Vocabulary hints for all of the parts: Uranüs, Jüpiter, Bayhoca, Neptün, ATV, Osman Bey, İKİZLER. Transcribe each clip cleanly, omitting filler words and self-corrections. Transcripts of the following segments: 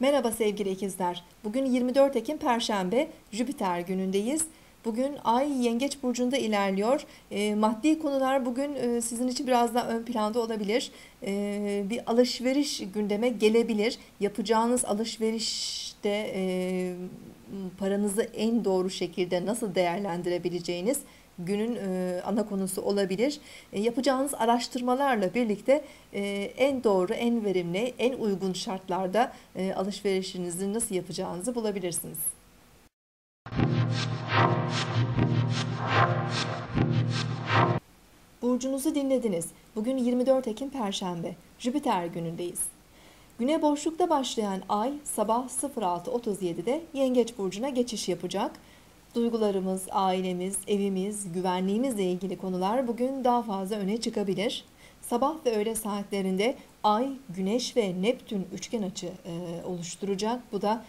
Merhaba sevgili ikizler. Bugün 24 Ekim Perşembe, Jüpiter günündeyiz. Bugün Ay Yengeç Burcu'nda ilerliyor. Maddi konular bugün sizin için biraz daha ön planda olabilir. Bir alışveriş gündeme gelebilir. Yapacağınız alışverişte paranızı en doğru şekilde nasıl değerlendirebileceğiniz günün ana konusu olabilir. Yapacağınız araştırmalarla birlikte en doğru, en verimli, en uygun şartlarda alışverişinizi nasıl yapacağınızı bulabilirsiniz. Burcunuzu dinlediniz. Bugün 24 Ekim Perşembe, Jüpiter günündeyiz. Güne boşlukta başlayan Ay sabah 06:37'de Yengeç Burcu'na geçiş yapacak. Duygularımız, ailemiz, evimiz, güvenliğimizle ilgili konular bugün daha fazla öne çıkabilir. Sabah ve öğle saatlerinde Ay, Güneş ve Neptün üçgen açı oluşturacak. Bu da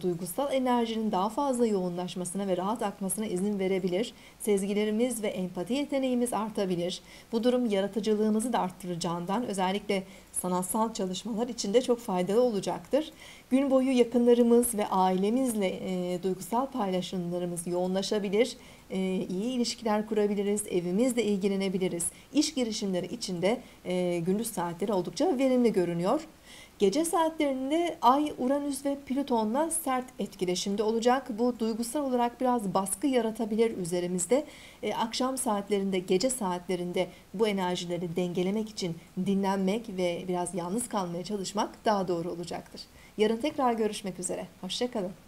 duygusal enerjinin daha fazla yoğunlaşmasına ve rahat akmasına izin verebilir. Sezgilerimiz ve empati yeteneğimiz artabilir. Bu durum yaratıcılığımızı da arttıracağından özellikle sanatsal çalışmalar için de çok faydalı olacaktır. Gün boyu yakınlarımız ve ailemizle duygusal paylaşımlarımız yoğunlaşabilir. İyi ilişkiler kurabiliriz, evimizle ilgilenebiliriz. İş girişimleri için de gündüz saatleri oldukça verimli görünüyor. Gece saatlerinde Ay, Uranüs ve Plüton'la sert etkileşimde olacak. Bu duygusal olarak biraz baskı yaratabilir üzerimizde. Akşam saatlerinde, gece saatlerinde bu enerjileri dengelemek için dinlenmek ve biraz yalnız kalmaya çalışmak daha doğru olacaktır. Yarın tekrar görüşmek üzere. Hoşça kalın.